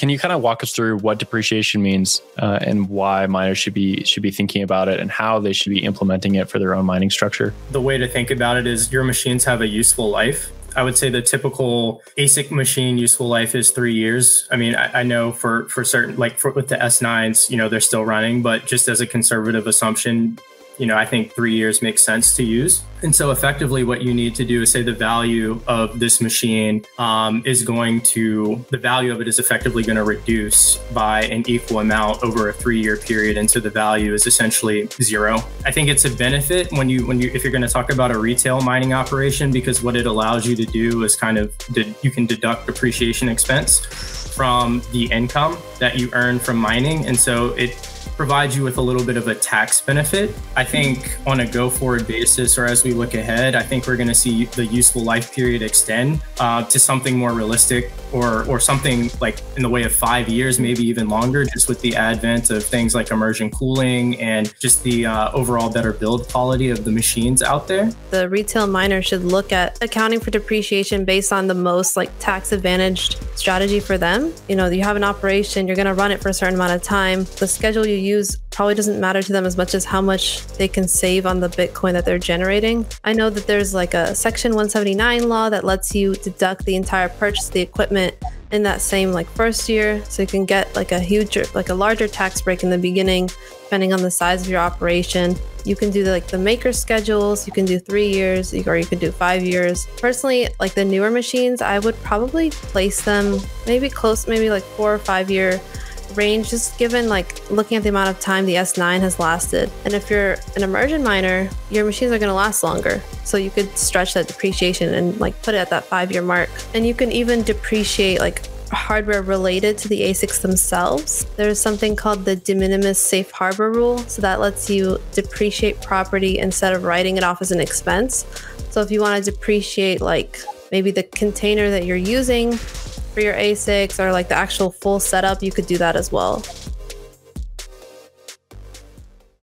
Can you kind of walk us through what depreciation means and why miners should be thinking about it and how they should be implementing it for their own mining structure? The way to think about it is your machines have a useful life. I would say the typical ASIC machine useful life is 3 years. I mean, I know for certain, like with the S9s, they're still running, but just as a conservative assumption, I think 3 years makes sense to use. And so effectively what you need to do is say the value of this machine the value of it is effectively going to reduce by an equal amount over a 3 year period. And so the value is essentially zero. I think it's a benefit if you're going to talk about a retail mining operation, because what it allows you to do is you can deduct depreciation expense from the income that you earn from mining. And so it provides you with a little bit of a tax benefit. I think on a go forward basis, or as we look ahead, I think we're going to see the useful life period extend to something more realistic or something like in the way of 5 years, maybe even longer, just with the advent of things like immersion cooling and just the overall better build quality of the machines out there. The retail miner should look at accounting for depreciation based on the most tax advantaged strategy for them. You have an operation, you're going to run it for a certain amount of time. The schedule you use probably doesn't matter to them as much as how much they can save on the Bitcoin that they're generating. I know that there's a Section 179 law that lets you deduct the entire purchase of the equipment in that same first year. So you can get a larger tax break in the beginning, depending on the size of your operation. You can do the maker schedules. You can do 3 years or you can do 5 years. Personally, the newer machines, I would probably place them maybe 4 or 5 year range, just given looking at the amount of time the S9 has lasted. And if you're an immersion miner, your machines are going to last longer. So you could stretch that depreciation and put it at that 5 year mark. And you can even depreciate hardware related to the ASICs themselves. There's something called the de minimis safe harbor rule. So that lets you depreciate property instead of writing it off as an expense. So if you want to depreciate maybe the container that you're using for your ASICs or the actual full setup, you could do that as well.